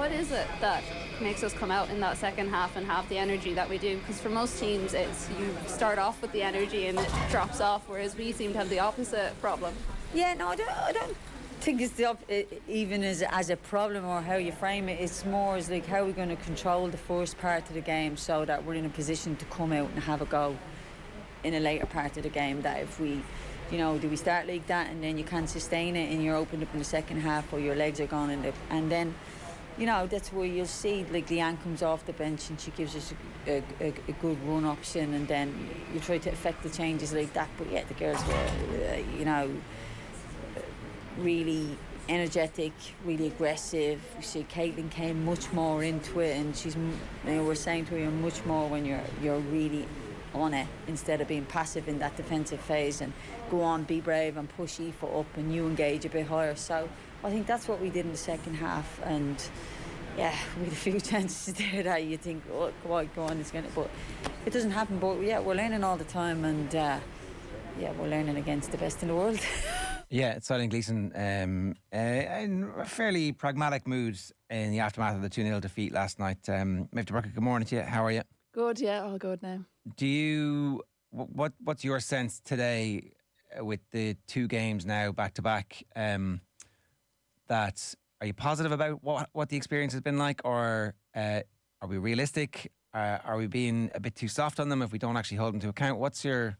What is it that makes us come out in that second half and have the energy that we do? Because for most teams, it's you start off with the energy and it drops off, whereas we seem to have the opposite problem. Yeah, no, I don't think it's even as a problem or how you frame it. It's more as like how we're going to control the first part of the game so that we're in a position to come out and have a go in a later part of the game. That if we, you know, do we start like that and then you can't sustain it and you're opened up in the second half or your legs are gone and then, you know, that's where you'll see, like, Leanne comes off the bench and she gives us a good run option, and then you try to affect the changes like that. But, yeah, the girls were, you know, really energetic, really aggressive. We see Caitlin came much more into it, and she's, you know, we're saying to her, you're much more when you're really on it instead of being passive in that defensive phase, and go on, be brave and push Aoife up and you engage a bit higher. So I think that's what we did in the second half, and yeah, with a few chances there that you think, oh, go on, it's gonna, but it doesn't happen. But yeah, we're learning all the time, and yeah, we're learning against the best in the world. Yeah, it's Eileen Gleeson in a fairly pragmatic mood in the aftermath of the 2-0 defeat last night. Méabh De Búrca, good morning to you. How are you? Good, yeah, all good now. Do you, what's your sense today with the two games now back to back? That, are you positive about what the experience has been like, or are we realistic? Are we being a bit too soft on them if we don't actually hold them to account? What's your?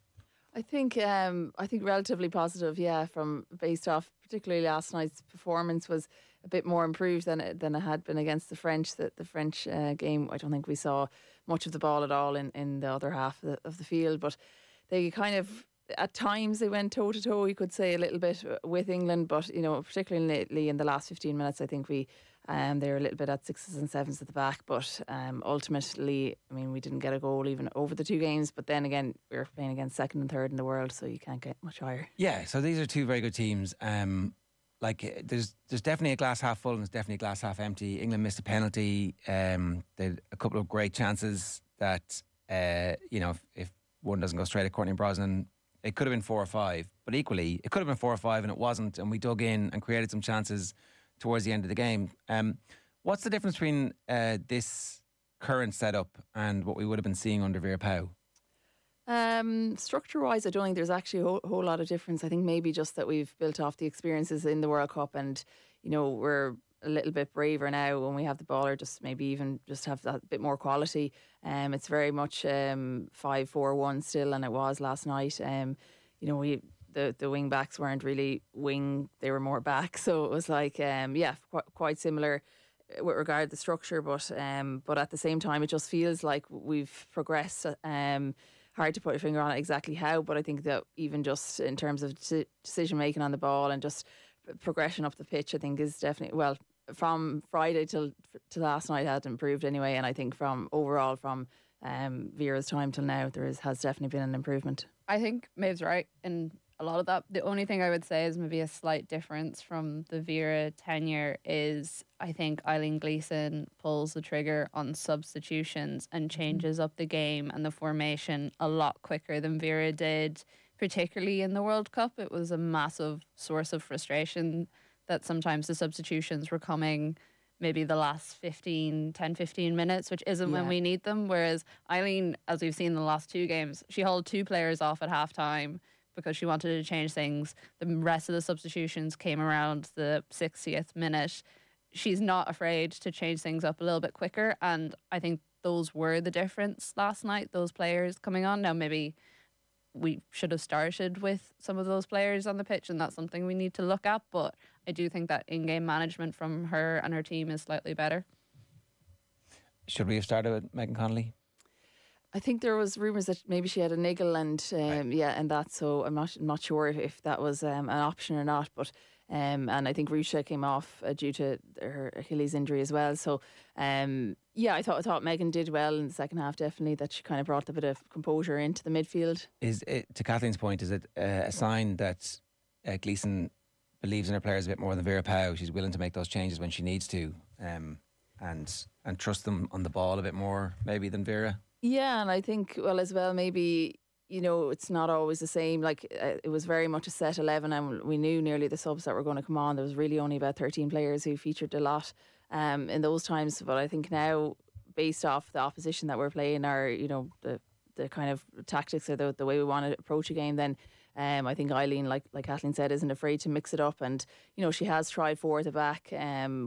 I think relatively positive. Yeah, from based off particularly last night's performance was a bit more improved than it had been against the French. That the French game, I don't think we saw much of the ball at all in the other half of the field, but they kind of, at times they went toe-to-toe, you could say, a little bit with England, but, you know, particularly in the last 15 minutes, I think we they were a little bit at sixes and sevens at the back, but ultimately, I mean, we didn't get a goal even over the two games, but then again, we were playing against second and third in the world, so you can't get much higher. Yeah, so these are two very good teams. Like, there's definitely a glass half full and there's definitely a glass half empty. England missed a penalty. They had a couple of great chances that, you know, if one doesn't go straight at Courtney Brosnan, it could have been 4 or 5. But equally, it could have been 4 or 5 and it wasn't. And we dug in and created some chances towards the end of the game. What's the difference between this current setup and what we would have been seeing under Vera Pauw? Structure-wise, I don't think there's actually a whole lot of difference. I think maybe just that we've built off the experiences in the World Cup, and, you know, we're a little bit braver now when we have the ball, or just maybe even just have that bit more quality. It's very much 5-4-1 still, and it was last night. You know, the wing backs weren't really wing, they were more back, so it was like yeah, quite similar with regard to the structure, but at the same time it just feels like we've progressed. Hard to put your finger on it exactly how, but I think that even just in terms of decision making on the ball and just progression up the pitch, I think is definitely, well, from Friday to last night had improved anyway, and I think from overall from Vera's time till now has definitely been an improvement. I think Méabh's right in a lot of that. The only thing I would say is maybe a slight difference from the Vera tenure is I think Eileen Gleeson pulls the trigger on substitutions and changes up the game and the formation a lot quicker than Vera did, particularly in the World Cup. It was a massive source of frustration that sometimes the substitutions were coming maybe the last 10-15 minutes, which isn't when we need them. Whereas Eileen, as we've seen in the last two games, she hauled two players off at halftime because she wanted to change things. The rest of the substitutions came around the 60th minute. She's not afraid to change things up a little bit quicker, and I think those were the difference last night, those players coming on. Now maybe we should have started with some of those players on the pitch, and that's something we need to look at, but I do think that in-game management from her and her team is slightly better. Should we have started with Megan Connolly? I think there was rumours that maybe she had a niggle and right. Yeah, and that, so I'm not sure if that was an option or not, but and I think Ruesha came off due to her Achilles injury as well, so yeah, I thought Megan did well in the second half, definitely, that she kind of brought a bit of composure into the midfield. Is it, to Kathleen's point, is it a sign that Gleeson believes in her players a bit more than Vera Pauw? She's willing to make those changes when she needs to, and trust them on the ball a bit more maybe than Vera? Yeah, and I think, well, as well, maybe, you know, it's not always the same. Like, it was very much a set 11, and we knew nearly the subs that were going to come on. There was really only about 13 players who featured a lot. in those times. But I think now, based off the opposition that we're playing, or, you know, the kind of tactics or the way we want to approach a game, then I think Eileen, like Kathleen said, isn't afraid to mix it up. And, you know, she has tried four at the back,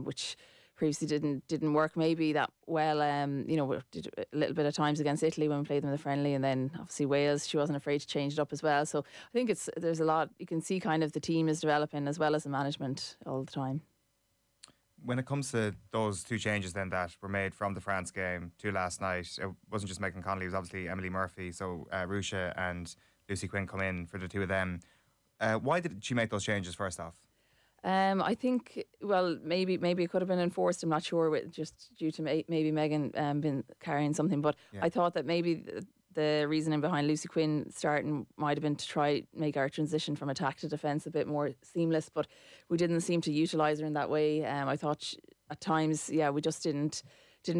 which previously didn't work maybe that well. You know, did a little bit of times against Italy when we played them in the friendly, and then obviously Wales, she wasn't afraid to change it up as well. So I think there's a lot, you can see kind of the team is developing as well as the management all the time. When it comes to those two changes then that were made from the France game to last night, it wasn't just Megan Connolly, it was obviously Emily Murphy, so Ruesha and Lucy Quinn come in for the two of them. Why did she make those changes first off? I think, well, maybe it could have been enforced, I'm not sure, with just due to maybe Megan been carrying something, but yeah. I thought that maybe the reasoning behind Lucy Quinn starting might have been to try make our transition from attack to defence a bit more seamless, but we didn't seem to utilise her in that way. I thought at times, yeah, we just didn't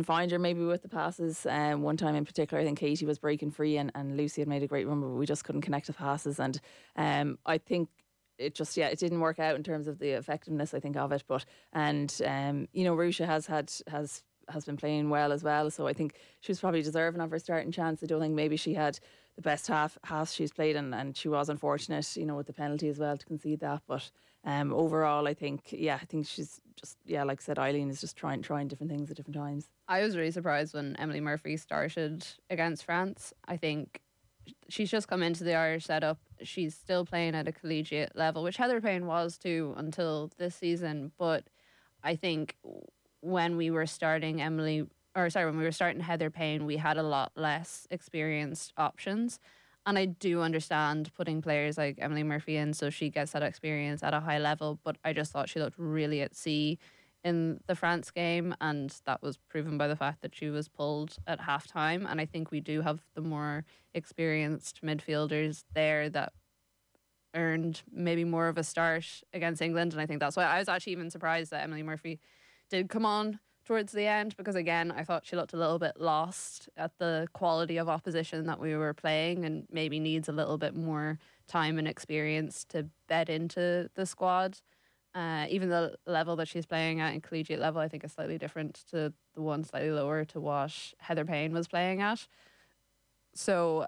find her maybe with the passes. One time in particular, I think Katie was breaking free and Lucy had made a great run, but we just couldn't connect the passes. And I think it just, yeah, it didn't work out in terms of the effectiveness, I think, of it. But, and, you know, Ruesha has been playing well as well. So I think she was probably deserving of her starting chance. I don't think maybe she had the best half she's played, and she was unfortunate, you know, with the penalty as well to concede that. But overall, I think she's just, yeah, like I said, Eileen is just trying different things at different times. I was really surprised when Emily Murphy started against France. I think she's just come into the Irish setup. She's still playing at a collegiate level, which Heather Payne was too until this season. But I think when we were starting Heather Payne, we had a lot less experienced options. And I do understand putting players like Emily Murphy in so she gets that experience at a high level, but I just thought she looked really at sea in the France game, and that was proven by the fact that she was pulled at halftime. And I think we do have the more experienced midfielders there that earned maybe more of a start against England, and I think that's why I was actually even surprised that Emily Murphy did come on towards the end, because again I thought she looked a little bit lost at the quality of opposition that we were playing, and maybe needs a little bit more time and experience to bed into the squad. Even the level that she's playing at in collegiate level, I think, is slightly different to the one slightly lower to what Heather Payne was playing at. So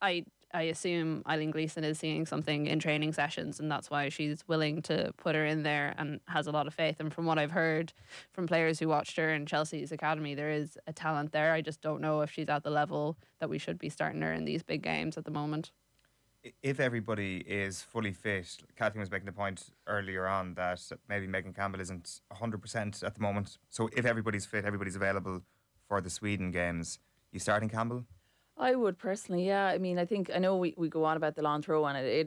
I assume Eileen Gleeson is seeing something in training sessions, and that's why she's willing to put her in there and has a lot of faith. And from what I've heard from players who watched her in Chelsea's academy, there is a talent there. I just don't know if she's at the level that we should be starting her in these big games at the moment. If everybody is fully fit, Kathleen was making the point earlier on that maybe Megan Campbell isn't 100% at the moment. So if everybody's fit, everybody's available for the Sweden games, you starting Campbell? I would personally, yeah. I mean, I think, I know we go on about the long throw, and it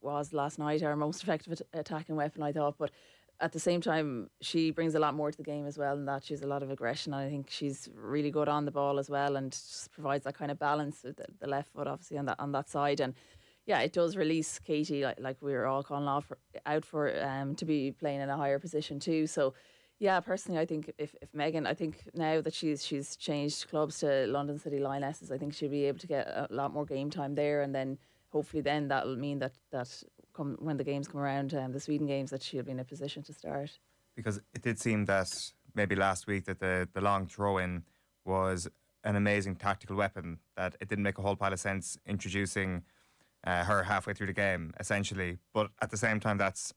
was last night our most effective attacking weapon, I thought, but at the same time, she brings a lot more to the game as well, and that she's a lot of aggression, and I think she's really good on the ball as well, and just provides that kind of balance with the left foot, obviously, on that side. And yeah, it does release Katie, like we were all calling out for to be playing in a higher position too. So yeah, personally, I think if Megan, I think now that she's changed clubs to London City Lionesses, I think she'll be able to get a lot more game time there, and then hopefully then that'll mean that come when the games come around, the Sweden games, that she'll be in a position to start. Because it did seem that maybe last week that the long throw-in was an amazing tactical weapon, that it didn't make a whole pile of sense introducing her halfway through the game, essentially. But at the same time, that's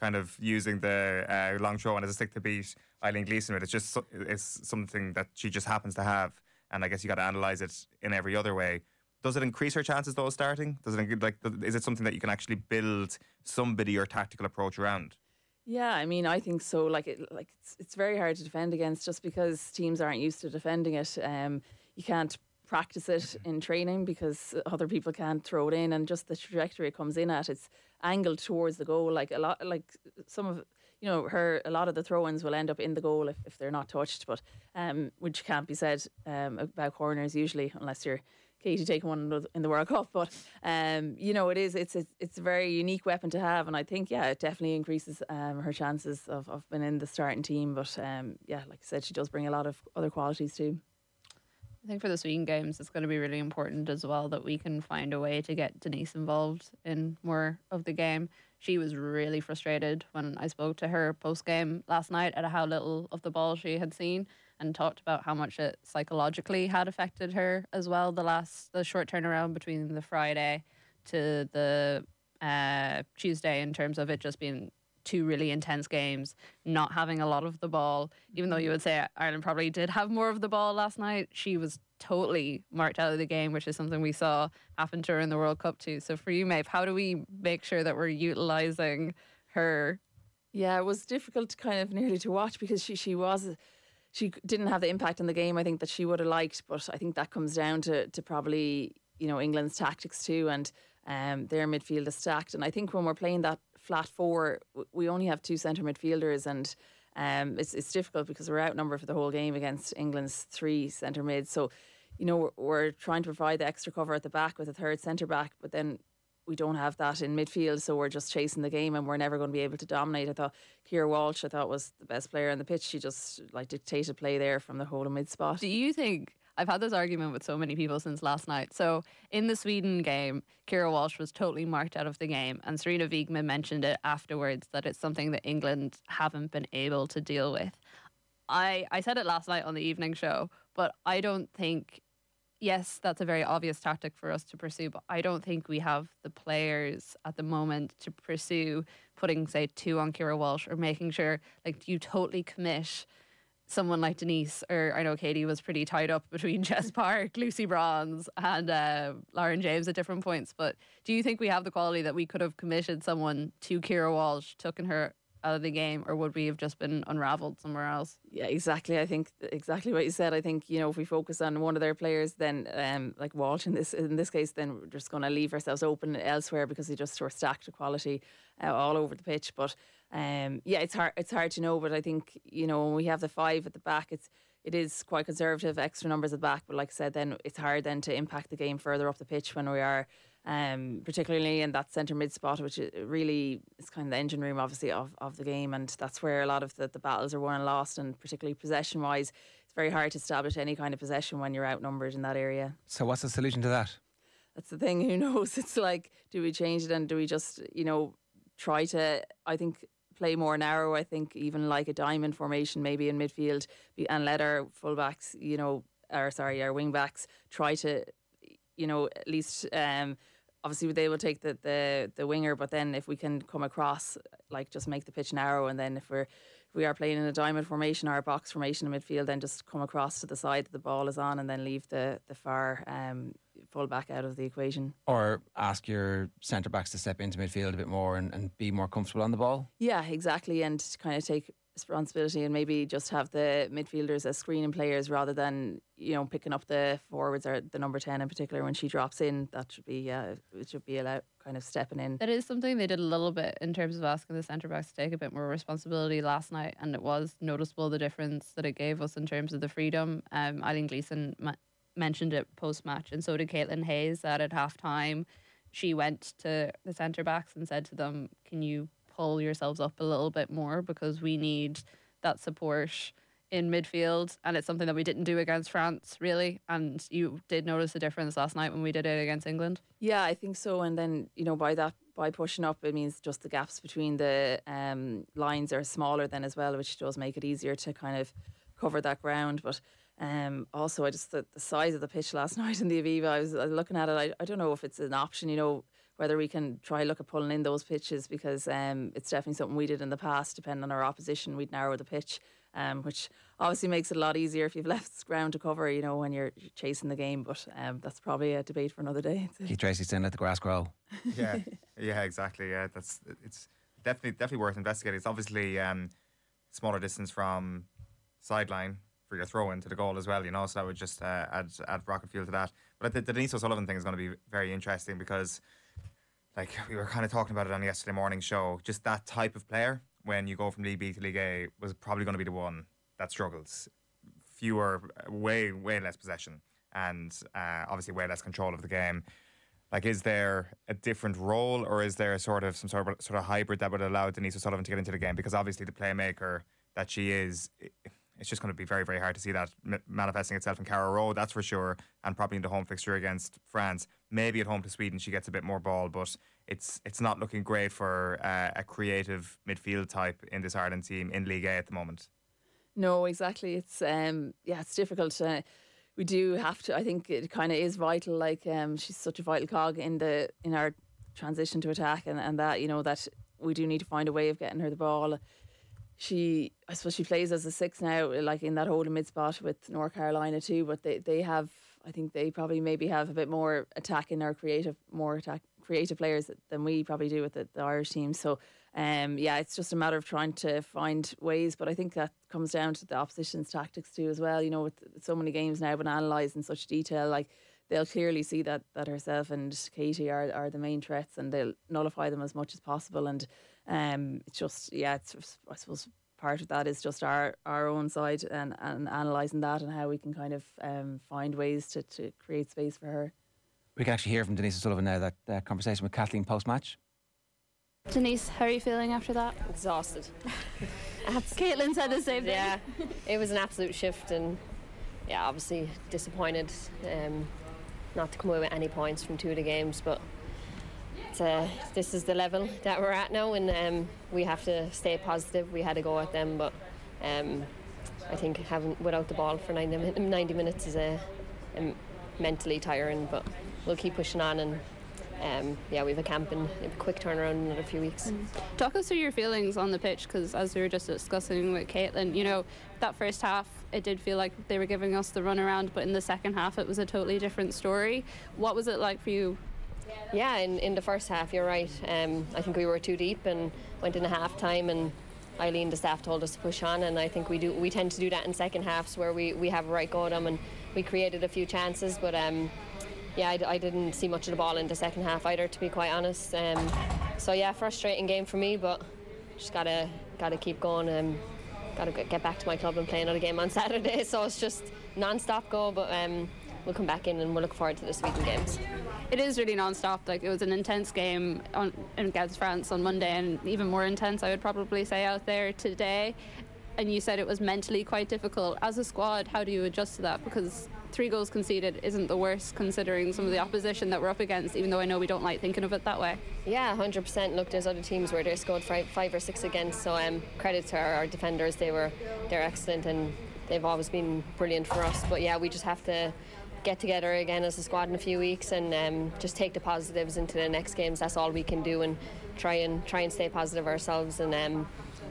kind of using the long throw-in as a stick to beat Eileen Gleeson with. It's just it's something that she just happens to have, and I guess you got to analyse it in every other way. Does it increase her chances though of starting? Does it, like, is it something that you can actually build somebody or tactical approach around? Yeah, I mean, I think so. It's very hard to defend against, just because teams aren't used to defending it. You can't practice it in training because other people can't throw it in, and just the trajectory it comes in at, it's angled towards the goal. A lot of the throw-ins will end up in the goal if they're not touched, but which can't be said about corners usually, unless you're Katie taking one in the World Cup. But you know, it's a very unique weapon to have, and I think, yeah, it definitely increases her chances of being in the starting team. But yeah, like I said, she does bring a lot of other qualities too. I think for this weekend games, it's going to be really important as well that we can find a way to get Denise involved in more of the game. She was really frustrated when I spoke to her post-game last night at how little of the ball she had seen, and talked about how much it psychologically had affected her as well, the short turnaround between the Friday to the Tuesday, in terms of it just being two really intense games, not having a lot of the ball. Even though you would say Ireland probably did have more of the ball last night, she was totally marked out of the game, which is something we saw happen to her in the World Cup too. So for you, Méabh, how do we make sure that we're utilising her? Yeah, it was difficult kind of nearly to watch, because she didn't have the impact on the game I think that she would have liked, but I think that comes down to probably, you know, England's tactics too, and their midfield is stacked. And I think when we're playing that flat four, we only have two centre midfielders, and it's difficult because we're outnumbered for the whole game against England's three centre mids. So, you know, we're trying to provide the extra cover at the back with a third centre back, but then we don't have that in midfield, so we're just chasing the game and we're never going to be able to dominate. I thought Keira Walsh, was the best player on the pitch. She just dictated play there from the whole of mid spot. Do you think, I've had this argument with so many people since last night. So in the Sweden game, Keira Walsh was totally marked out of the game, and Serena Wiegman mentioned it afterwards that it's something that England haven't been able to deal with. I said it last night on the evening show, but I don't think, yes, that's a very obvious tactic for us to pursue, but I don't think we have the players at the moment to pursue putting, say, two on Keira Walsh, or making sure, you totally commit someone like Denise, or I know Katie was pretty tied up between Jess Park, Lucy Bronze and Lauren James at different points. But do you think we have the quality that we could have committed someone to Keira Walsh, taken her out of the game, or would we have just been unravelled somewhere else? Yeah, exactly. I think exactly what you said. I think, you know, if we focus on one of their players, then like Walsh in this case, then we're just going to leave ourselves open elsewhere, because they just were stacked to quality all over the pitch. But yeah, it's hard to know. But I think, you know, when we have the five at the back, it is quite conservative, extra numbers at the back. But like I said, then it's hard then to impact the game further up the pitch when we are, particularly in that centre mid spot, which really is kind of the engine room, obviously, of the game, and that's where a lot of the battles are won and lost, and particularly possession wise, it's very hard to establish any kind of possession when you're outnumbered in that area. So what's the solution to that? That's the thing. Who knows? It's like, do we change it, and do we just, you know, try to, I think, play more narrow, even like a diamond formation maybe in midfield, and let our fullbacks, you know, our wing backs try to, you know, at least obviously they will take the winger, but then if we can come across, just make the pitch narrow, and then if we are playing in a diamond formation or a box formation in midfield, then just come across to the side that the ball is on, and then leave the far full back out of the equation. Or ask your centre backs to step into midfield a bit more and be more comfortable on the ball. Yeah, exactly, and kind of take responsibility, and maybe just have the midfielders as screening players rather than, you know, picking up the forwards, or the number 10 in particular when she drops in. That should be it should be allowed kind of stepping in. That is something they did a little bit in terms of asking the centre backs to take a bit more responsibility last night, and it was noticeable the difference that it gave us in terms of the freedom. Eileen Gleeson mentioned it post-match, and so did Caitlin Hayes, that at half-time she went to the centre-backs and said to them, can you pull yourselves up a little bit more, because we need that support in midfield, and it's something that we didn't do against France really, and you did notice the difference last night when we did it against England. Yeah, I think so. And then, you know, by pushing up, it means just the gaps between the lines are smaller then as well, which does make it easier to kind of cover that ground. But also, I just the size of the pitch last night in the Aviva, I was looking at it, I don't know if it's an option, you know, whether we can try look at pulling in those pitches, because it's definitely something we did in the past. Depending on our opposition, we'd narrow the pitch, which obviously makes it a lot easier if you've left ground to cover, you know, when you're chasing the game. But that's probably a debate for another day. Keith Tracy's saying let the grass grow. Yeah, yeah, exactly. Yeah, it's definitely worth investigating. It's obviously smaller distance from sideline for your throw into the goal as well, you know, so that would just add rocket fuel to that. But the Denise O'Sullivan thing is going to be very interesting, because we were kind of talking about it on yesterday morning's show, just that type of player when you go from League B to League A was probably going to be the one that struggles. Fewer, way less possession, and obviously way less control of the game. Is there a different role, or is there some sort of hybrid that would allow Denise O'Sullivan to get into the game? Because obviously the playmaker that she is, it's just going to be very, very hard to see that manifesting itself in Carrow Road, that's for sure, and probably in the home fixture against France. Maybe at home to Sweden she gets a bit more ball, but it's not looking great for a creative midfield type in this Ireland team in League A at the moment. No, exactly. It's it's difficult. We do have to. I think it kind of is vital. Like she's such a vital cog in our transition to attack, and that, you know, that we do need to find a way of getting her the ball. She, I suppose, she plays as a six now, like in that holding mid spot with North Carolina too. But they have, I think they probably maybe have a bit more attack in our creative players than we probably do with the Irish team. So it's just a matter of trying to find ways. But I think that comes down to the opposition's tactics too as well. You know, with so many games now been analysed in such detail, like they'll clearly see that herself and Katie are the main threats, and they'll nullify them as much as possible. And it's just, it's, I suppose, part of that is just our own side and analysing that and how we can kind of find ways to create space for her. We can actually hear from Denise O'Sullivan now, that conversation with Kathleen post-match. Denise, how are you feeling after that? Exhausted. Caitlin said the same thing. Yeah, it was an absolute shift, and obviously disappointed not to come away with any points from two of the games, but this is the level that we're at now, and we have to stay positive. We had a go at them, but I think having without the ball for 90 minutes is mentally tiring, but we'll keep pushing on, and we have a camp and a quick turnaround in another few weeks. Talk us through your feelings on the pitch, because as we were just discussing with Caitlin, you know, that first half it did feel like they were giving us the runaround, but in the second half it was a totally different story. What was it like for you? Yeah, in the first half, you're right. I think we were too deep and went into half time, and Eileen, the staff, told us to push on, and I think we tend to do that in second halves where we have a right go at them, and we created a few chances, but I didn't see much of the ball in the second half either, to be quite honest. Frustrating game for me, but just gotta keep going, and gotta get back to my club and play another game on Saturday. So it's just non-stop go, but we'll come back in and we'll look forward to this weekend games. It is really non-stop. Like, it was an intense game against France on Monday, and even more intense, I would probably say, out there today. And you said it was mentally quite difficult. As a squad, how do you adjust to that? Because 3 goals conceded isn't the worst, considering some of the opposition that we're up against, even though I know we don't like thinking of it that way. Yeah, 100%. Look, there's other teams where they scored 5 or 6 against, so credit to our defenders. They're excellent, and they've always been brilliant for us. But yeah, we just have to get together again as a squad in a few weeks and just take the positives into the next games. That's all we can do, and try and stay positive ourselves, and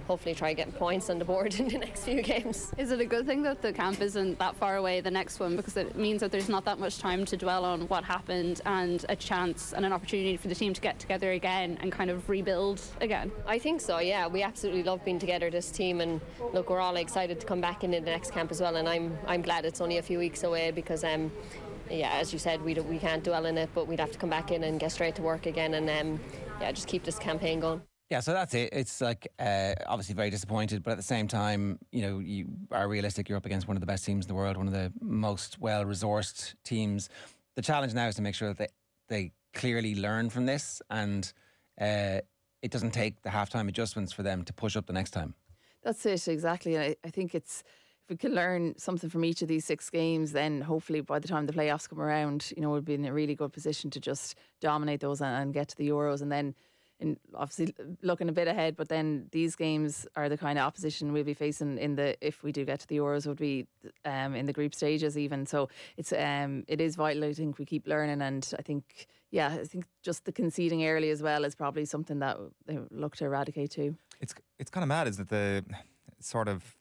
hopefully try getting points on the board in the next few games. Is it a good thing that the camp isn't that far away, the next one, because it means that there's not that much time to dwell on what happened, and a chance and an opportunity for the team to get together again and kind of rebuild again? I think so, yeah. We absolutely love being together, this team, and look, we're all excited to come back into the next camp as well, and I'm glad it's only a few weeks away, because as you said, we can't dwell in it, but we'd have to come back in and get straight to work again, and just keep this campaign going. Yeah, so that's it. It's like obviously very disappointed, but at the same time, you know, you are realistic. You're up against one of the best teams in the world, one of the most well-resourced teams. The challenge now is to make sure that they clearly learn from this, and it doesn't take the halftime adjustments for them to push up the next time. That's it, exactly. And I think it's, if we can learn something from each of these 6 games, then hopefully by the time the playoffs come around, you know, we'll be in a really good position to just dominate those and get to the Euros, and then. And obviously looking a bit ahead, but then these games are the kind of opposition we'll be facing if we do get to the Euros, would be in the group stages even. So it's it is vital. I think we keep learning, and I think just the conceding early as well is probably something that they look to eradicate too. It's kind of mad, isn't it? The sort of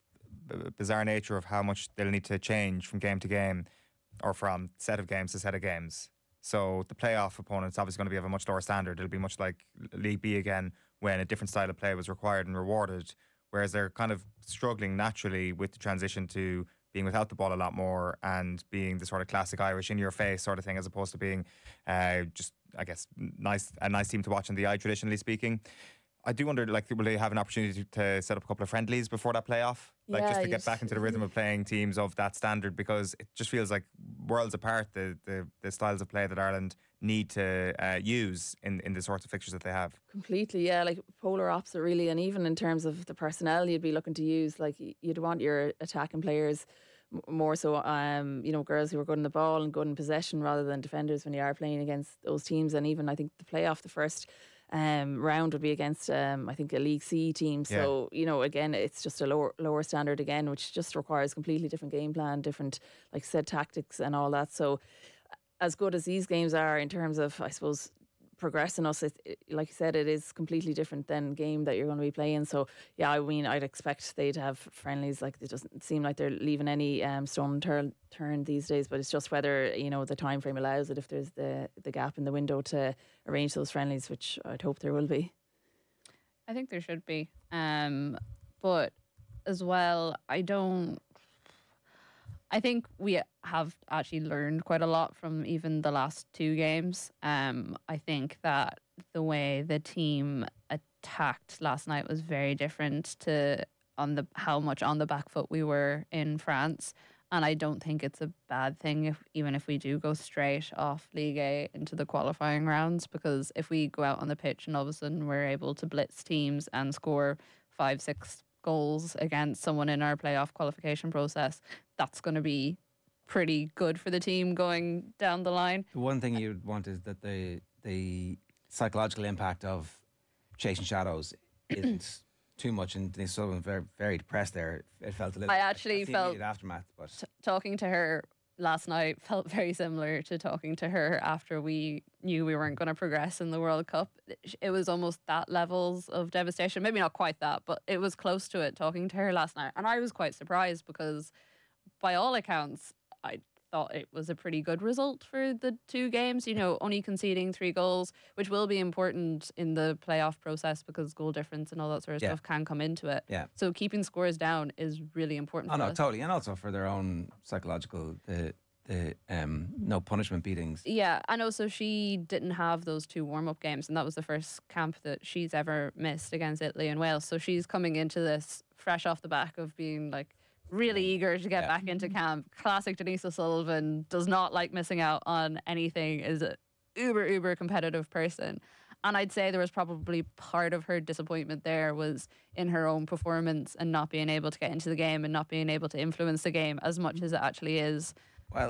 bizarre nature of how much they'll need to change from game to game, or from set of games to set of games. So the playoff opponent's obviously going to have a much lower standard. It'll be much like League B again, when a different style of play was required and rewarded, whereas they're kind of struggling naturally with the transition to being without the ball a lot more, and being the sort of classic Irish in-your-face sort of thing, as opposed to being just, I guess, a nice team to watch in the eye, traditionally speaking. I do wonder, like, will they have an opportunity to set up a couple of friendlies before that playoff? Like, yeah, just to get back into the rhythm of playing teams of that standard, because it just feels like worlds apart, the styles of play that Ireland need to use in the sorts of fixtures that they have. Completely, yeah. Like, polar opposite, really. And even in terms of the personnel you'd be looking to use, like, you'd want your attacking players more so, you know, girls who are good in the ball and good in possession rather than defenders when you are playing against those teams. And even, I think, the playoff, the first round would be against, I think, a League C team. So, you know, again, it's just a lower standard again, which just requires completely different game plan, different, like said, tactics and all that. So as good as these games are in terms of, I suppose, progressing us, like you said, it is completely different than game that you're going to be playing. So yeah, I mean, I'd expect they'd have friendlies. Like, it doesn't seem like they're leaving any stone turned these days, but it's just whether, you know, the time frame allows it, if there's the gap in the window to arrange those friendlies, which I'd hope there will be. I think there should be, but as well, I think we have actually learned quite a lot from even the last two games. I think that the way the team attacked last night was very different to how much on the back foot we were in France. And I don't think it's a bad thing even if we do go straight off League A into the qualifying rounds, because if we go out on the pitch and all of a sudden we're able to blitz teams and score 5-6 goals against someone in our playoff qualification process, that's going to be pretty good for the team going down the line. The one thing you'd want is that the psychological impact of chasing shadows isn't too much, and Denise O'Sullivan was very, very depressed there. It felt a little... I actually felt the aftermath, but talking to her last night felt very similar to talking to her after we knew we weren't going to progress in the World Cup. It was almost that levels of devastation. Maybe not quite that, but it was close to it talking to her last night. And I was quite surprised because by all accounts, I thought it was a pretty good result for the two games, you know, only conceding 3 goals, which will be important in the playoff process because goal difference and all that sort of stuff can come into it. Yeah. So keeping scores down is really important. Oh, no, totally. And also for their own psychological, no punishment beatings. Yeah. And also she didn't have those 2 warm-up games, and that was the first camp that she's ever missed against Italy and Wales. So she's coming into this fresh off the back of being like really eager to get back into camp. Classic Denise O'Sullivan, does not like missing out on anything, is an uber competitive person. And I'd say there was probably part of her disappointment there was in her own performance and not being able to get into the game and not being able to influence the game as much as it actually is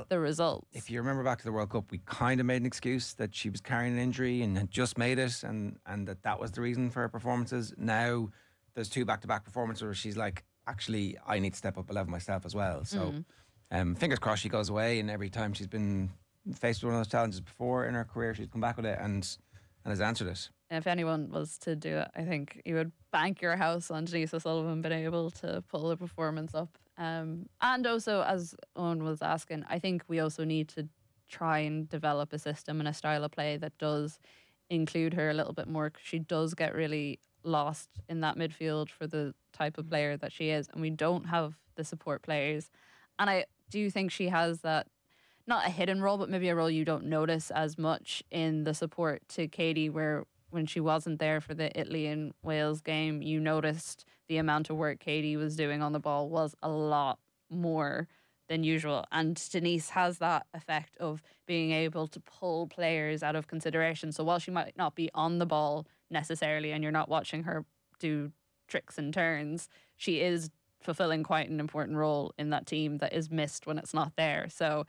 the results. If you remember back to the World Cup, we kind of made an excuse that she was carrying an injury and had just made it, and that was the reason for her performances. Now there's 2 back-to-back performances where she's like, actually, I need to step up a level myself as well. So fingers crossed she goes away, and every time she's been faced with one of those challenges before in her career, she's come back with it and has answered it. If anyone was to do it, I think you would bank your house on Denise O'Sullivan being able to pull the performance up. And also, as Owen was asking, I think we also need to try and develop a system and a style of play that does include her a little bit more. She does get really lost in that midfield for the type of player that she is, and we don't have the support players. And I do think she has that, not a hidden role, but maybe a role you don't notice as much in the support to Katie, where when she wasn't there for the Italy and Wales game, you noticed the amount of work Katie was doing on the ball was a lot more than usual. And Denise has that effect of being able to pull players out of consideration. So while she might not be on the ball necessarily and you're not watching her do tricks and turns, she is fulfilling quite an important role in that team that is missed when it's not there. So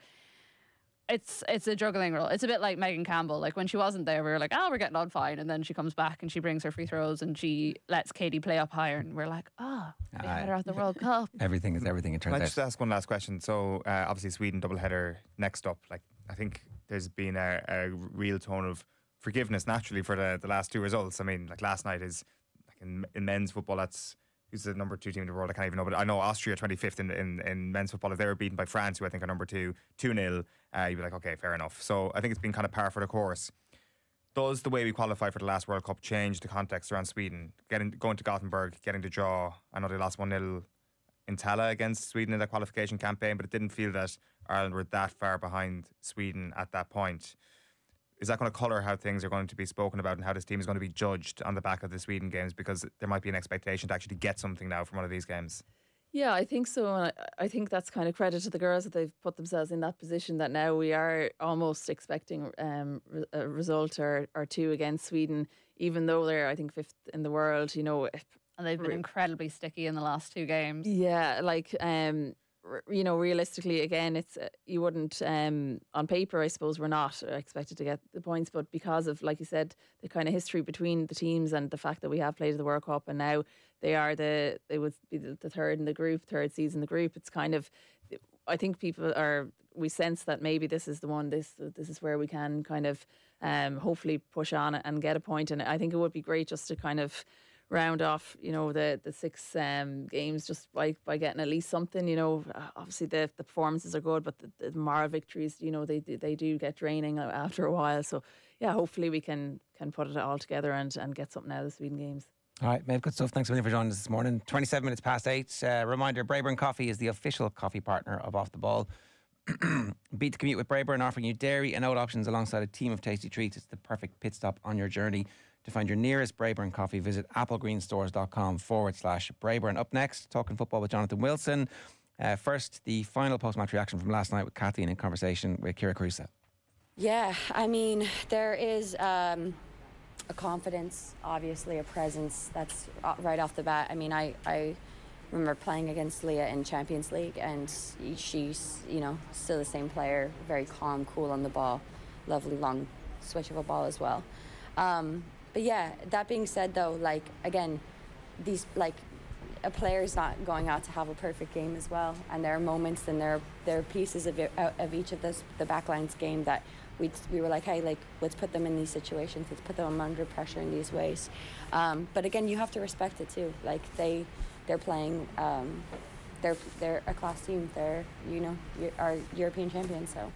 it's a juggling role. It's a bit like Megan Campbell. Like, when she wasn't there, we were like, oh, we're getting on fine, and then she comes back and she brings her free throws and she lets Katie play up higher, and we're like, oh, we had her at the World Cup. Everything is everything, it turns out. Can I just ask one last question? So obviously Sweden doubleheader next up. Like, I think there's been a real tone of forgiveness naturally for the last 2 results. I mean, like, last night is like in men's football, that's who's the number 2 team in the world? I can't even know, but I know Austria 25th in men's football. If they were beaten by France, who I think are number 2, 2-0, you'd be like, okay, fair enough. So I think it's been kind of par for the course. Does the way we qualify for the last World Cup change the context around Sweden? Going to Gothenburg, getting the draw. I know they lost 1-0 in Tala against Sweden in that qualification campaign, but it didn't feel that Ireland were that far behind Sweden at that point. is that going to colour how things are going to be spoken about and how this team is going to be judged on the back of the Sweden games? Because there might be an expectation to actually get something now from one of these games. Yeah, I think so. And I think that's kind of credit to the girls that they've put themselves in that position that now we are almost expecting a result or two against Sweden, even though they're, I think, fifth in the world, you know. And they've been incredibly sticky in the last two games. Yeah, like... you know, realistically, again, it's you wouldn't, on paper, I suppose, we're not expected to get the points, but because of, like you said, the kind of history between the teams and the fact that we have played the World Cup and now they would be the third in the group, third seeds in the group, it's kind of, I think we sense that maybe this is the one, this is where we can kind of hopefully push on and get a point. And I think it would be great just to kind of round off, you know, the six games just by getting at least something, you know. Obviously the performances are good, but the moral victories, you know, they do get draining after a while. So yeah, hopefully we can put it all together and get something out of the Sweden games. All right, Méabh, good stuff. Thanks so much for joining us this morning. 27 minutes past 8. Reminder, Braeburn Coffee is the official coffee partner of Off the Ball. Beat the commute with Braeburn, offering you dairy and oat options alongside a team of tasty treats. It's the perfect pit stop on your journey. To find your nearest Braeburn Coffee, visit applegreenstores.com/Braeburn. Up next, talking football with Jonathan Wilson. First, the final post-match reaction from last night with Kathleen in conversation with Kyra Caruso. Yeah, I mean, there is a confidence, obviously, a presence. That's right off the bat. I mean, I remember playing against Leah in Champions League, and she's, you know, still the same player, very calm, cool on the ball, lovely long switch of a ball as well. But yeah, that being said though, like, again, these, like, a player's not going out to have a perfect game as well. And there are moments and there are pieces of each of the backline's game that we were like, hey, like, let's put them in these situations. Let's put them under pressure in these ways. But again, you have to respect it too. Like, they're playing, they're a class team. They're, you know, are European champions, so.